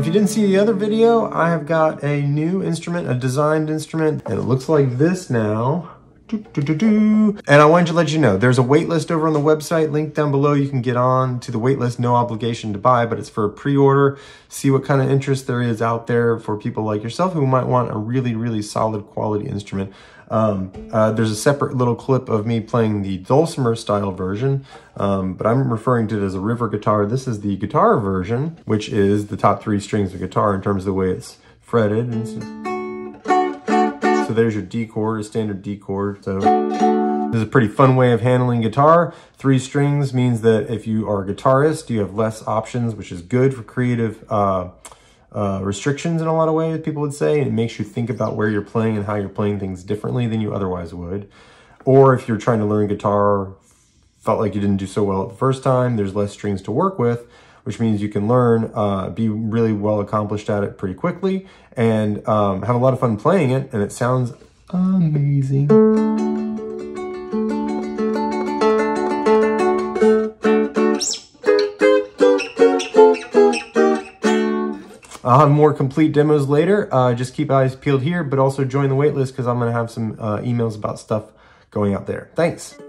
If you didn't see the other video, I have got a new instrument, a designed instrument, and it looks like this now. And I wanted to let you know, there's a waitlist over on the website, link down below. You can get on to the waitlist, no obligation to buy, but it's for a pre-order. See what kind of interest there is out there for people like yourself who might want a really, really solid quality instrument. There's a separate little clip of me playing the dulcimer style version, but I'm referring to it as a river guitar. This is the guitar version, which is the top three strings of guitar in terms of the way it's fretted. And so there's your D chord, a standard D chord. So this is a pretty fun way of handling guitar. Three strings means that if you are a guitarist, you have less options, which is good for creative restrictions in a lot of ways, people would say. It makes you think about where you're playing and how you're playing things differently than you otherwise would. Or if you're trying to learn guitar, felt like you didn't do so well the first time, there's less strings to work with, which means you can learn, be really well accomplished at it pretty quickly, and have a lot of fun playing it, and it sounds amazing. I'll have more complete demos later. Just keep eyes peeled here, but also join the waitlist because I'm going to have some emails about stuff going out there. Thanks.